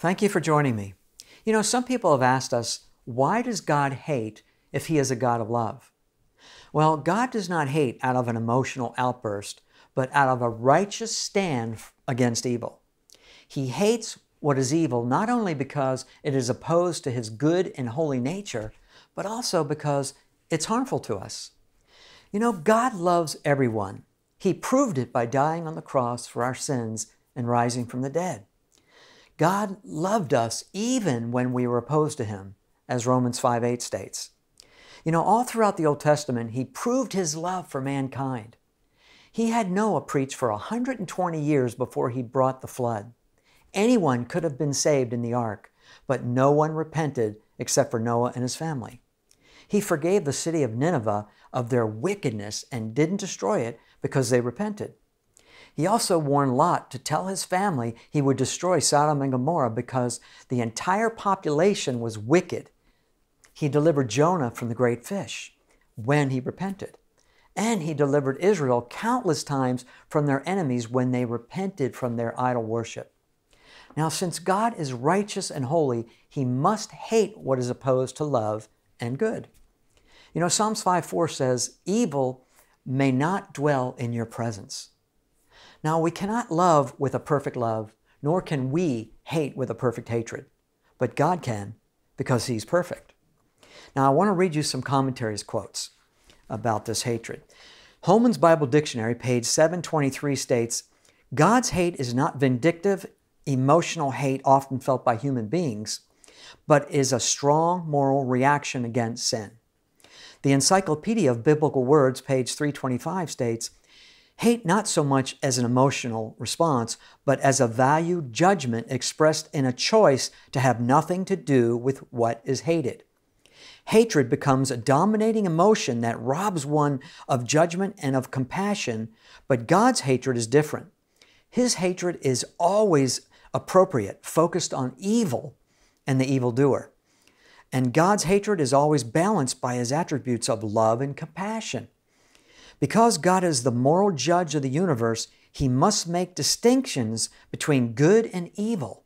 Thank you for joining me. You know, some people have asked us, why does God hate if He is a God of love? Well, God does not hate out of an emotional outburst, but out of a righteous stand against evil. He hates what is evil not only because it is opposed to His good and holy nature, but also because it's harmful to us. You know, God loves everyone. He proved it by dying on the cross for our sins and rising from the dead. God loved us even when we were opposed to Him, as Romans 5:8 states. You know, all throughout the Old Testament, He proved His love for mankind. He had Noah preach for 120 years before He brought the flood. Anyone could have been saved in the ark, but no one repented except for Noah and his family. He forgave the city of Nineveh of their wickedness and didn't destroy it because they repented. He also warned Lot to tell his family he would destroy Sodom and Gomorrah because the entire population was wicked. He delivered Jonah from the great fish when he repented. And He delivered Israel countless times from their enemies when they repented from their idol worship. Now, since God is righteous and holy, He must hate what is opposed to love and good. You know, Psalms 5:4 says, "Evil may not dwell in your presence." Now, we cannot love with a perfect love, nor can we hate with a perfect hatred. But God can, because He's perfect. Now, I want to read you some commentaries quotes about this hatred. Holman's Bible Dictionary, page 723, states, "God's hate is not vindictive, emotional hate often felt by human beings, but is a strong moral reaction against sin." The Encyclopedia of Biblical Words, page 325, states, "Hate not so much as an emotional response, but as a valued judgment expressed in a choice to have nothing to do with what is hated. Hatred becomes a dominating emotion that robs one of judgment and of compassion, but God's hatred is different. His hatred is always appropriate, focused on evil and the evildoer. And God's hatred is always balanced by His attributes of love and compassion. Because God is the moral judge of the universe, He must make distinctions between good and evil.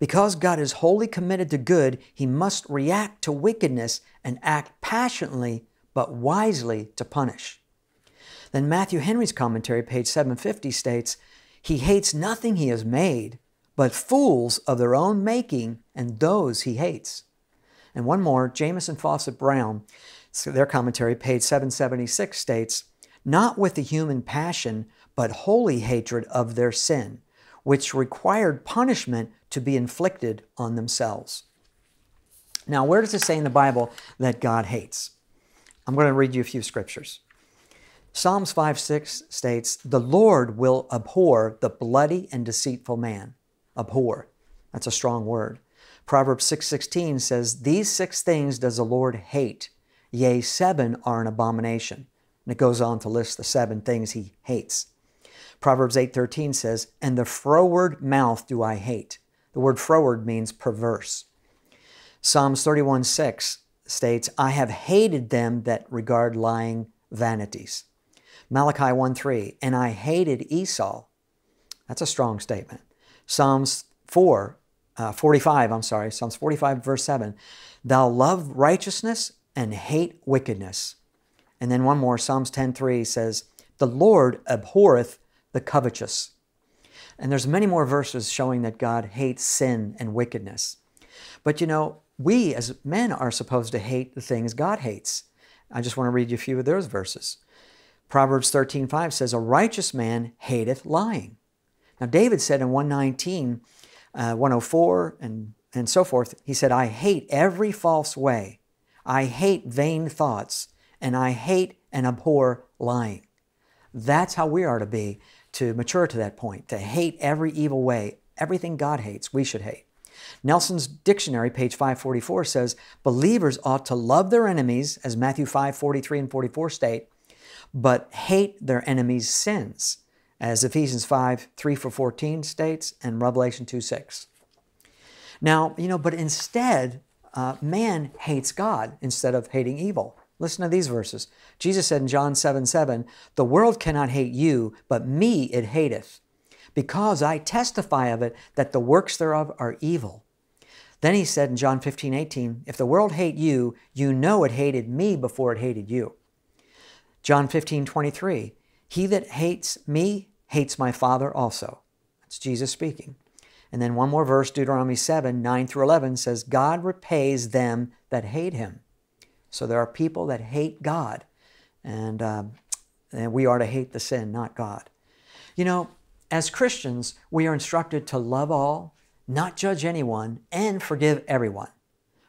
Because God is wholly committed to good, He must react to wickedness and act passionately but wisely to punish." Then Matthew Henry's commentary, page 750, states, "He hates nothing He has made, but fools of their own making and those He hates." And one more, Jameson Fawcett Brown, their commentary, page 776, states, "Not with the human passion, but holy hatred of their sin, which required punishment to be inflicted on themselves." Now, where does it say in the Bible that God hates? I'm going to read you a few scriptures. Psalms 5:6 states, "The Lord will abhor the bloody and deceitful man." Abhor, that's a strong word. Proverbs 6:16 says, "These 6 things does the Lord hate, yea, 7 are an abomination." And it goes on to list the 7 things He hates. Proverbs 8:13 says, "And the froward mouth do I hate." The word froward means perverse. Psalms 31:6 states, "I have hated them that regard lying vanities." Malachi 1:3, "And I hated Esau." That's a strong statement. Psalms 45, Psalms 45, verse 7, "Thou love righteousness and hate wickedness." And then one more, Psalms 10:3 says, "The Lord abhorreth the covetous." And there's many more verses showing that God hates sin and wickedness. But you know, we as men are supposed to hate the things God hates. I just want to read you a few of those verses. Proverbs 13:5 says, "A righteous man hateth lying." Now, David said in 119, 104, and so forth, he said, "I hate every false way. I hate vain thoughts, and I hate and abhor lying." That's how we are to be, to mature to that point, to hate every evil way. Everything God hates, we should hate. Nelson's Dictionary, page 544, says, "Believers ought to love their enemies," as Matthew 5:43 and 44 state, "but hate their enemies' sins," as Ephesians 5:3-14 states, and Revelation 2:6. Now, you know, but instead, man hates God instead of hating evil. Listen to these verses. Jesus said in John 7:7, "The world cannot hate you, but me it hateth. because I testify of it that the works thereof are evil. Then he said in John 15:18, if the world hate you, you know it hated me before it hated you. John 15:23, he that hates me hates my Father also. That's Jesus speaking. And then one more verse, Deuteronomy 7:9-11 says, God repays them that hate him. So there are people that hate God, and we are to hate the sin, not God. You know, as Christians, we are instructed to love all, not judge anyone, and forgive everyone.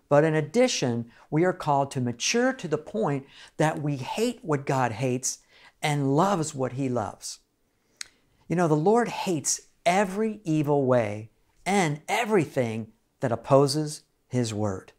But in addition, we are called to mature to the point that we hate what God hates and loves what he loves. You know, the Lord hates every evil way and everything that opposes his word.